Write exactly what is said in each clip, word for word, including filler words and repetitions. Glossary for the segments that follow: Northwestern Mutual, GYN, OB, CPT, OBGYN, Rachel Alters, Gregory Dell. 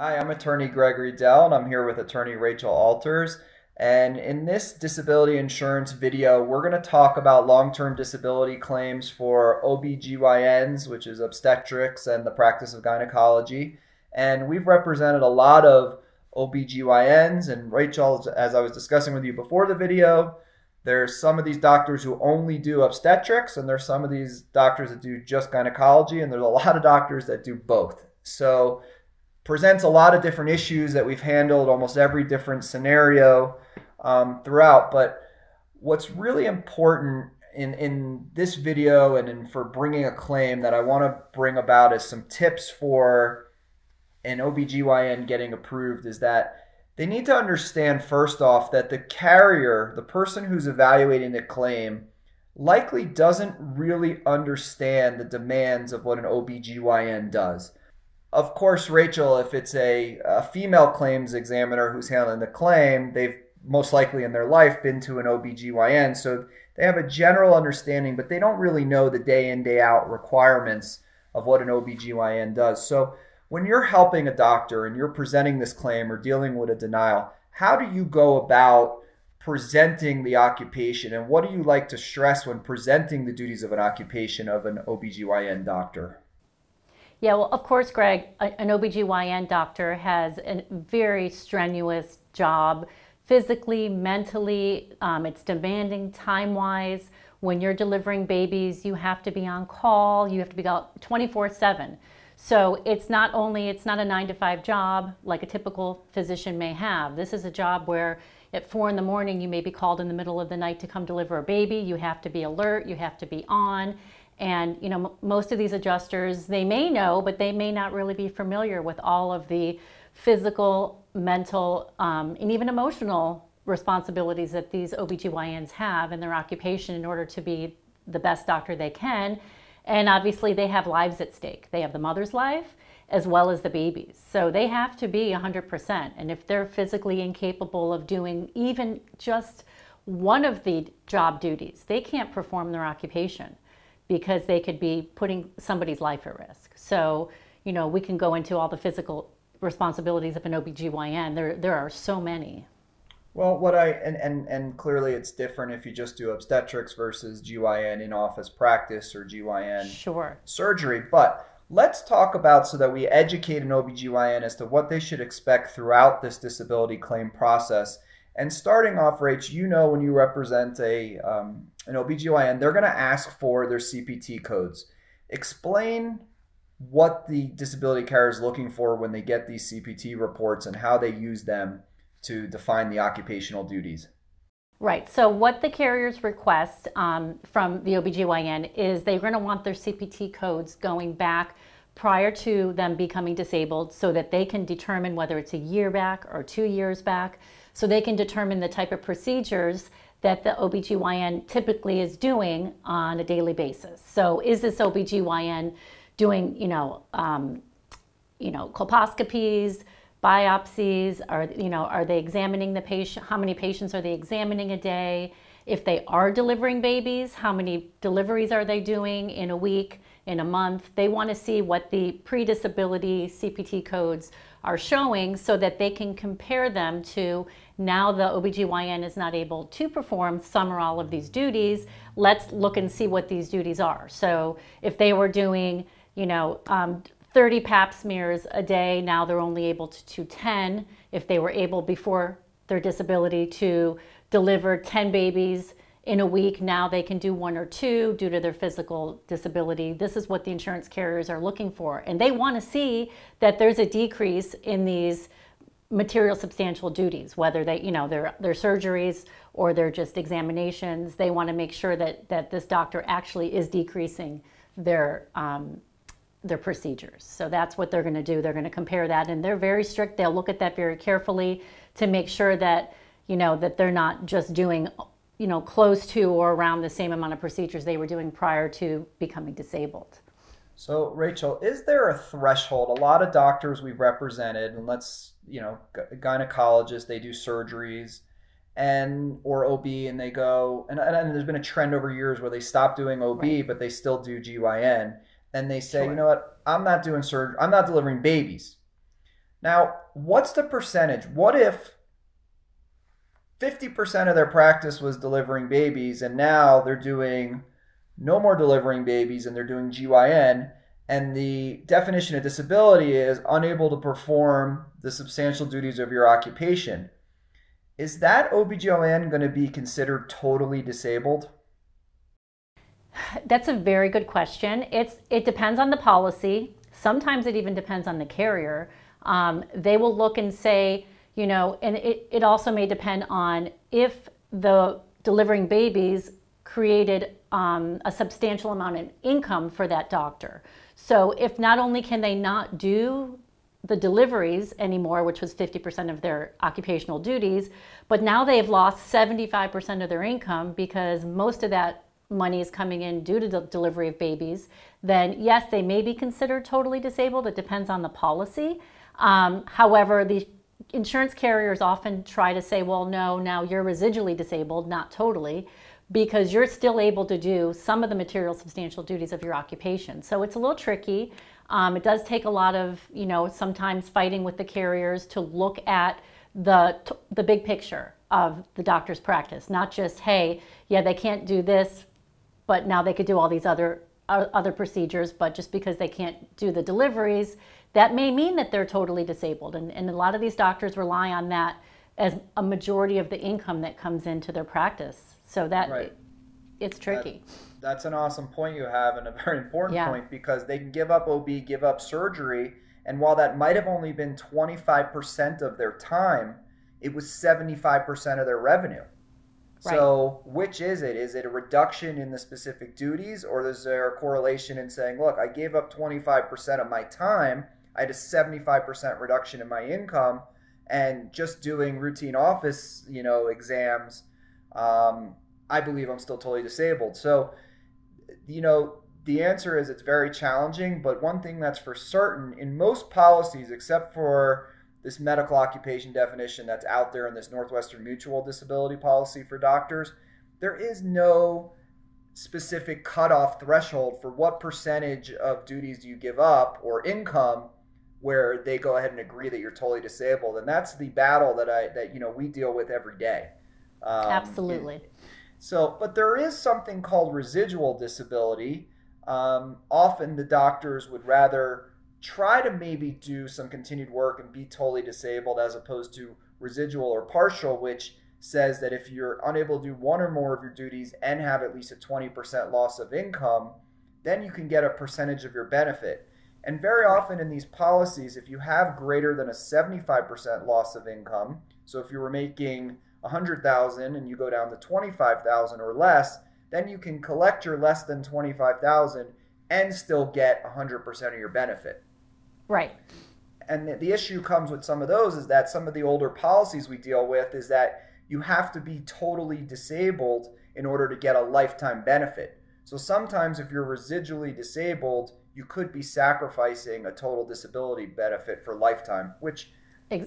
Hi, I'm attorney Gregory Dell, and I'm here with attorney Rachel Alters. And in this disability insurance video, we're going to talk about long-term disability claims for O B G Y Ns, which is obstetrics and the practice of gynecology. And we've represented a lot of O B G Y Ns, and Rachel, as I was discussing with you before the video, there's some of these doctors who only do obstetrics, and there's some of these doctors that do just gynecology, and there's a lot of doctors that do both. So presents a lot of different issues that we've handled almost every different scenario um, throughout. But what's really important in, in this video and in for bringing a claim that I want to bring about is some tips for an O B G Y N getting approved is that they need to understand first off that the carrier, the person who's evaluating the claim, likely doesn't really understand the demands of what an O B G Y N does. Of course, Rachel, if it's a, a female claims examiner who's handling the claim, they've most likely in their life been to an O B G Y N, so they have a general understanding, but they don't really know the day in, day out requirements of what an O B G Y N does. So when you're helping a doctor and you're presenting this claim or dealing with a denial, how do you go about presenting the occupation, and what do you like to stress when presenting the duties of an occupation of an O B G Y N doctor? Yeah, well, of course, Greg, an O B G Y N doctor has a very strenuous job, physically, mentally. Um, it's demanding time-wise. When you're delivering babies, you have to be on call. You have to be out twenty-four seven. So it's not only, it's not a nine to five job like a typical physician may have. This is a job where at four in the morning, you may be called in the middle of the night to come deliver a baby. You have to be alert. You have to be on. And you know, most of these adjusters, they may know, but they may not really be familiar with all of the physical, mental, um, and even emotional responsibilities that these O B G Y Ns have in their occupation in order to be the best doctor they can. And obviously they have lives at stake. They have the mother's life as well as the baby's. So they have to be one hundred percent. And if they're physically incapable of doing even just one of the job duties, they can't perform their occupation, because they could be putting somebody's life at risk. So, you know, we can go into all the physical responsibilities of an O B G Y N. There, there are so many. Well, what I, and, and, and clearly it's different if you just do obstetrics versus G Y N in-office practice or G Y N sure. surgery. But let's talk about so that we educate an O B G Y N as to what they should expect throughout this disability claim process. And starting off, Rach, you know when you represent a um, an O B G Y N, they're going to ask for their C P T codes. Explain what the disability carrier is looking for when they get these C P T reports and how they use them to define the occupational duties. Right. So what the carriers request um, from the O B G Y N is they're going to want their C P T codes going back prior to them becoming disabled so that they can determine whether it's a year back or two years back. So they can determine the type of procedures that the O B G Y N typically is doing on a daily basis. So is this O B G Y N doing, you know, um, you know, colposcopies, biopsies, or, you know, are they examining the patient? How many patients are they examining a day? If they are delivering babies, how many deliveries are they doing in a week, in a month? They want to see what the pre-disability C P T codes are showing so that they can compare them to now the O B G Y N is not able to perform some or all of these duties. Let's look and see what these duties are. So if they were doing, you know, um, thirty pap smears a day, now they're only able to do ten. If they were able before their disability to deliver ten babies in a week, now they can do one or two due to their physical disability. This is what the insurance carriers are looking for. And they want to see that there's a decrease in these material substantial duties, whether they, you know, their, their surgeries or they're just examinations. They want to make sure that, that this doctor actually is decreasing their, um, their procedures. So that's what they're going to do. They're going to compare that. And they're very strict. They'll look at that very carefully to make sure that, you know, that they're not just doing, you know, close to or around the same amount of procedures they were doing prior to becoming disabled. So, Rachel, is there a threshold? A lot of doctors we've represented, and let's, you know, gynecologists, they do surgeries, and or O B, and they go, and, and, and there's been a trend over years where they stop doing O B, right, but they still do G Y N, and they say, sure, you know what, I'm not doing surgery, I'm not delivering babies. Now, what's the percentage? What if fifty percent of their practice was delivering babies and now they're doing no more delivering babies and they're doing G Y N, and the definition of disability is unable to perform the substantial duties of your occupation? Is that O B G Y N going to be considered totally disabled? That's a very good question. It's, it depends on the policy. Sometimes it even depends on the carrier. Um, they will look and say, you know, and it, it also may depend on if the delivering babies created um, a substantial amount of income for that doctor. So if not only can they not do the deliveries anymore, which was fifty percent of their occupational duties, but now they've lost seventy-five percent of their income because most of that money is coming in due to the delivery of babies, then yes, they may be considered totally disabled. It depends on the policy. Um, however, the insurance carriers often try to say, well, no, now you're residually disabled, not totally, because you're still able to do some of the material substantial duties of your occupation. So it's a little tricky. Um, it does take a lot of, you know, sometimes fighting with the carriers to look at the, the big picture of the doctor's practice, not just, hey, yeah, they can't do this, but now they could do all these other uh, other procedures, but just because they can't do the deliveries, that may mean that they're totally disabled. And, and a lot of these doctors rely on that as a majority of the income that comes into their practice. So that right. it, it's tricky. That, that's an awesome point you have, and a very important yeah. point, because they can give up O B, give up surgery, and while that might have only been twenty-five percent of their time, it was seventy-five percent of their revenue. Right. So which is it? Is it a reduction in the specific duties, or is there a correlation in saying, look, I gave up twenty-five percent of my time, I had a seventy-five percent reduction in my income, and just doing routine office, you know, exams, um, I believe I'm still totally disabled. So, you know, the answer is it's very challenging, but one thing that's for certain, in most policies, except for this medical occupation definition that's out there in this Northwestern Mutual disability policy for doctors, there is no specific cutoff threshold for what percentage of duties do you give up or income where they go ahead and agree that you're totally disabled. And that's the battle that I, that, you know, we deal with every day. Um, Absolutely. It, so, but there is something called residual disability. Um, often the doctors would rather try to maybe do some continued work and be totally disabled, as opposed to residual or partial, which says that if you're unable to do one or more of your duties and have at least a twenty percent loss of income, then you can get a percentage of your benefit. And very often in these policies, if you have greater than a seventy-five percent loss of income, so if you were making one hundred thousand dollars and you go down to twenty-five thousand dollars or less, then you can collect your less than twenty-five thousand dollars and still get one hundred percent of your benefit. Right. And the issue comes with some of those is that some of the older policies we deal with is that you have to be totally disabled in order to get a lifetime benefit. So sometimes if you're residually disabled, you could be sacrificing a total disability benefit for lifetime, which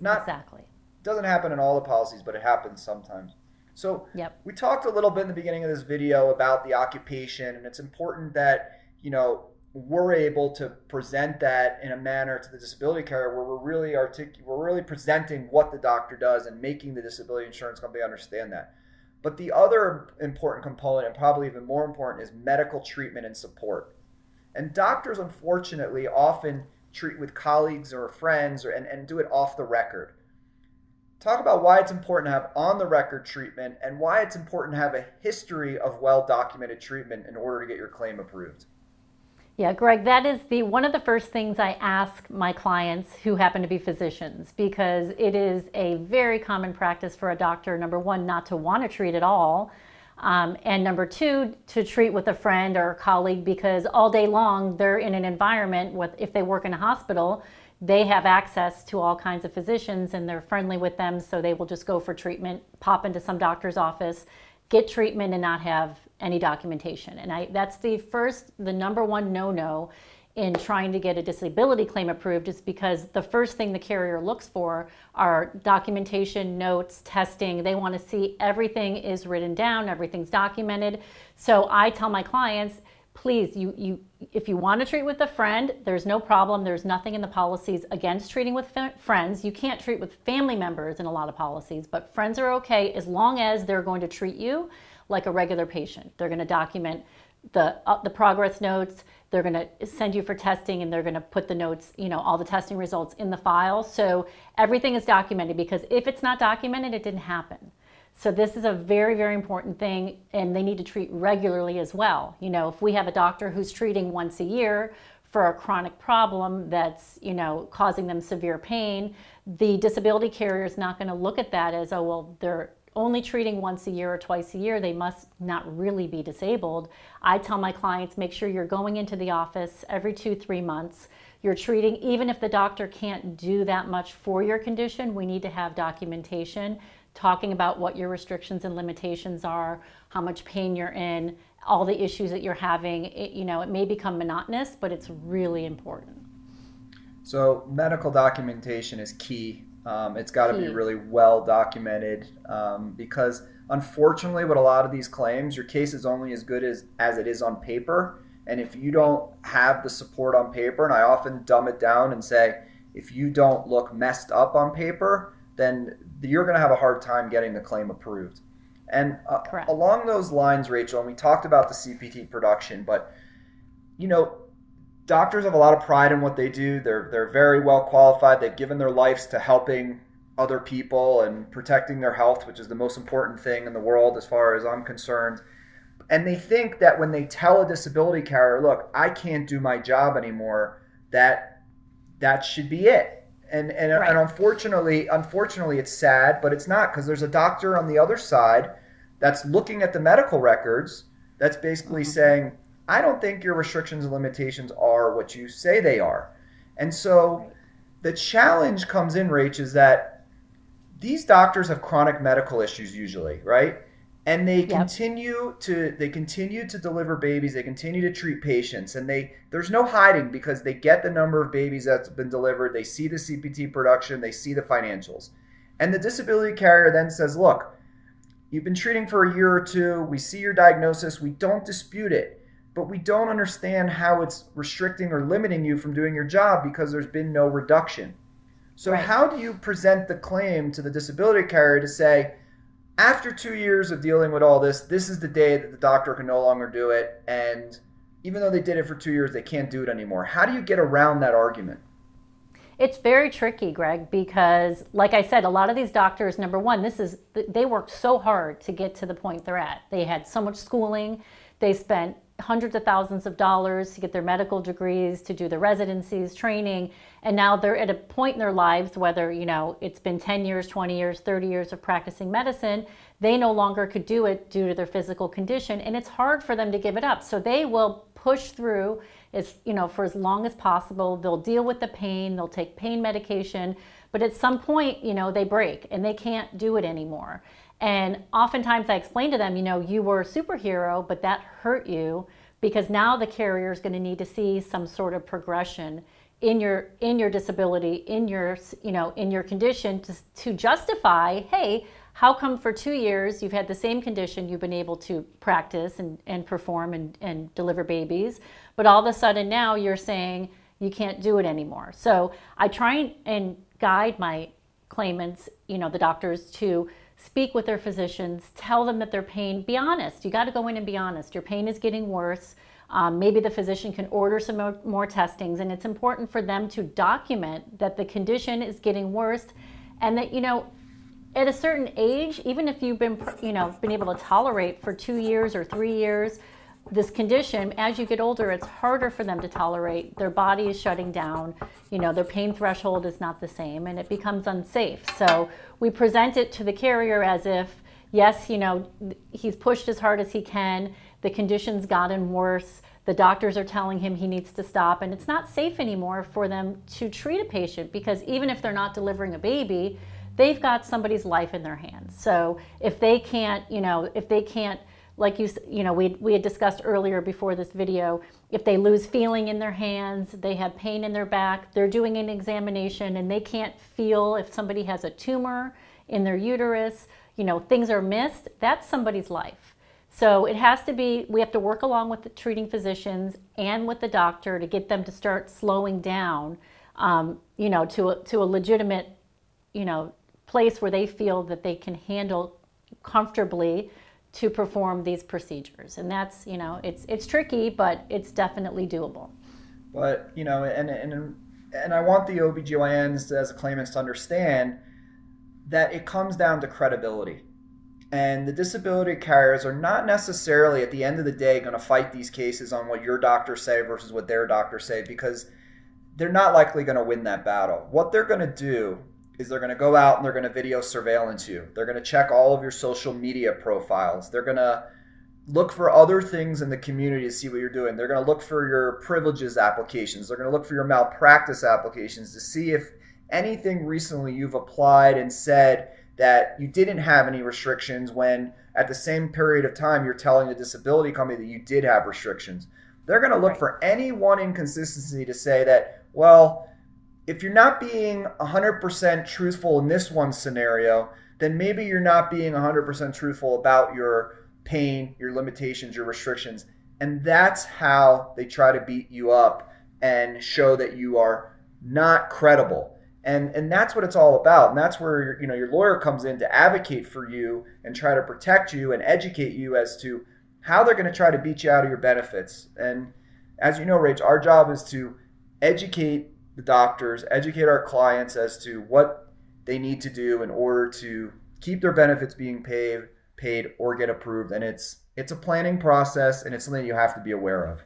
not, exactly doesn't happen in all the policies, but it happens sometimes. So yep. we talked a little bit in the beginning of this video about the occupation, and it's important that, you know, we're able to present that in a manner to the disability carrier where we're really artic- we're really presenting what the doctor does and making the disability insurance company understand that. But the other important component, and probably even more important, is medical treatment and support. And doctors, unfortunately, often treat with colleagues or friends or, and, and do it off the record. Talk about why it's important to have on-the-record treatment and why it's important to have a history of well-documented treatment in order to get your claim approved. Yeah, Greg, that is the one of the first things I ask my clients who happen to be physicians, because it is a very common practice for a doctor, number one, not to want to treat at all, um, and number two, to treat with a friend or a colleague, because all day long they're in an environment with, if they work in a hospital, they have access to all kinds of physicians and they're friendly with them, so they will just go for treatment, pop into some doctor's office, get treatment, and not have any documentation. And I, that's the first, the number one no-no in trying to get a disability claim approved, is because the first thing the carrier looks for are documentation, notes, testing. They want to see everything is written down, everything's documented. So I tell my clients, please, you, you, if you want to treat with a friend, there's no problem. There's nothing in the policies against treating with friends. You can't treat with family members in a lot of policies, but friends are okay as long as they're going to treat you like a regular patient. They're going to document the, uh, the progress notes. They're going to send you for testing, and they're going to put the notes, you know, all the testing results in the file. So everything is documented, because if it's not documented, it didn't happen. So this is a very, very important thing, and they need to treat regularly as well. You know, if we have a doctor who's treating once a year for a chronic problem that's, you know, causing them severe pain, the disability carrier is not going to look at that as, oh, well, they're only treating once a year or twice a year, they must not really be disabled. I tell my clients, make sure you're going into the office every two, three months. You're treating, even if the doctor can't do that much for your condition, we need to have documentation talking about what your restrictions and limitations are, how much pain you're in, all the issues that you're having. It, you know, it may become monotonous, but it's really important. So medical documentation is key. Um, it's got to be really well documented, um, because unfortunately with a lot of these claims, your case is only as good as, as it is on paper. And if you don't have the support on paper, and I often dumb it down and say, if you don't look messed up on paper, then you're going to have a hard time getting the claim approved. And uh, along those lines, Rachel, and we talked about the C P T production, but you know, doctors have a lot of pride in what they do. They're, they're very well qualified. They've given their lives to helping other people and protecting their health, which is the most important thing in the world as far as I'm concerned. And they think that when they tell a disability carrier, look, I can't do my job anymore, that that should be it. And, and, right. and unfortunately, unfortunately, it's sad, but it's not, because there's a doctor on the other side that's looking at the medical records that's basically mm-hmm. saying, I don't think your restrictions and limitations are what you say they are. And so the challenge comes in, Rach, is that these doctors have chronic medical issues usually, right? And they yep. continue to they continue to deliver babies, they continue to treat patients, and they there's no hiding, because they get the number of babies that's been delivered, they see the C P T production, they see the financials. And the disability carrier then says, look, you've been treating for a year or two, we see your diagnosis, we don't dispute it, but we don't understand how it's restricting or limiting you from doing your job, because there's been no reduction. So right. how do you present the claim to the disability carrier to say, after two years of dealing with all this, this is the day that the doctor can no longer do it, and even though they did it for two years, they can't do it anymore? How do you get around that argument? It's very tricky, Greg, because like I said, a lot of these doctors, number one, this is they worked so hard to get to the point they're at. They had so much schooling. They spent hundreds of thousands of dollars to get their medical degrees, to do their residencies, training, and now they're at a point in their lives, whether, you know, it's been ten years, twenty years, thirty years of practicing medicine, they no longer could do it due to their physical condition, and it's hard for them to give it up. So they will push through, as, you know, for as long as possible. They'll deal with the pain, they'll take pain medication, but at some point, you know, they break and they can't do it anymore. And oftentimes I explain to them, you know, you were a superhero, but that hurt you, because now the carrier is going to need to see some sort of progression in your in your disability, in your, you know, in your condition to, to justify, hey, how come for two years you've had the same condition, you've been able to practice and, and perform and, and deliver babies, but all of a sudden now you're saying you can't do it anymore. So I try and guide my claimants, you know, the doctors, to speak with their physicians, tell them that their pain, be honest. You got to go in and be honest. Your pain is getting worse. Um, maybe the physician can order some more, more testings, and it's important for them to document that the condition is getting worse, and that, you know, at a certain age, even if you've been, you know, been able to tolerate for two years or three years, this condition, as you get older, it's harder for them to tolerate. Their body is shutting down, you know, their pain threshold is not the same, and it becomes unsafe. So we present it to the carrier as if, yes, you know, he's pushed as hard as he can, the condition's gotten worse, the doctors are telling him he needs to stop, and it's not safe anymore for them to treat a patient, because even if they're not delivering a baby, they've got somebody's life in their hands. So if they can't, you know, if they can't, like you, you know, we, we had discussed earlier before this video, if they lose feeling in their hands, they have pain in their back, they're doing an examination and they can't feel, if somebody has a tumor in their uterus, you know, things are missed, that's somebody's life. So it has to be, we have to work along with the treating physicians and with the doctor to get them to start slowing down, um, you know, to a, to a legitimate, you know, place where they feel that they can handle comfortably to perform these procedures. And that's, you know, it's, it's tricky, but it's definitely doable. But, you know, and, and, and I want the O B G Y Ns as a claimants to understand that it comes down to credibility. And the disability carriers are not necessarily at the end of the day going to fight these cases on what your doctors say versus what their doctors say, because they're not likely going to win that battle. What they're going to do is they're going to go out and they're going to video surveillance you. They're going to check all of your social media profiles. They're going to look for other things in the community to see what you're doing. They're going to look for your privileges applications. They're going to look for your malpractice applications to see if anything recently you've applied and said that you didn't have any restrictions when at the same period of time you're telling the disability company that you did have restrictions. They're going to look for any one inconsistency to say that, well, if you're not being one hundred percent truthful in this one scenario, then maybe you're not being one hundred percent truthful about your pain, your limitations, your restrictions. And that's how they try to beat you up and show that you are not credible. And, and that's what it's all about. And that's where your, you know, your lawyer comes in to advocate for you and try to protect you and educate you as to how they're going to try to beat you out of your benefits. And as you know, Rach, our job is to educate the doctors, educate our clients as to what they need to do in order to keep their benefits being paid, paid or get approved. And it's, it's a planning process, and it's something you have to be aware of.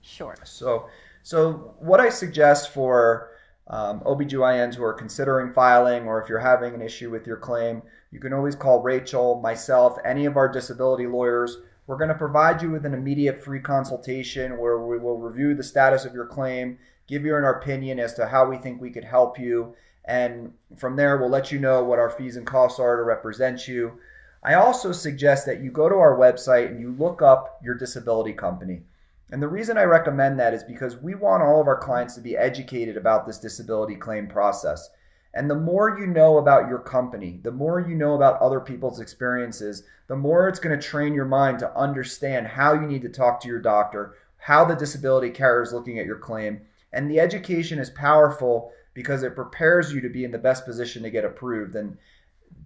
Sure. So, so what I suggest for Um, O B G Y Ns who are considering filing, or if you're having an issue with your claim, you can always call Rachel, myself, any of our disability lawyers. We're going to provide you with an immediate free consultation where we will review the status of your claim, give you an opinion as to how we think we could help you, and from there we'll let you know what our fees and costs are to represent you. I also suggest that you go to our website and you look up your disability company. And the reason I recommend that is because we want all of our clients to be educated about this disability claim process. And the more you know about your company, the more you know about other people's experiences, the more it's going to train your mind to understand how you need to talk to your doctor, how the disability carrier is looking at your claim. And the education is powerful because it prepares you to be in the best position to get approved. And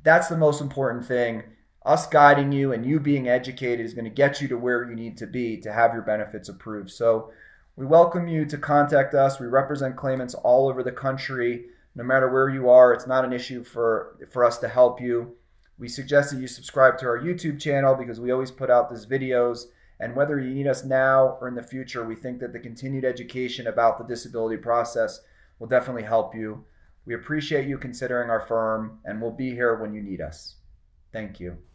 that's the most important thing. Us guiding you and you being educated is going to get you to where you need to be to have your benefits approved. So we welcome you to contact us. We represent claimants all over the country. No matter where you are, it's not an issue for, for us to help you. We suggest that you subscribe to our YouTube channel because we always put out these videos. And whether you need us now or in the future, we think that the continued education about the disability process will definitely help you. We appreciate you considering our firm, and we'll be here when you need us. Thank you.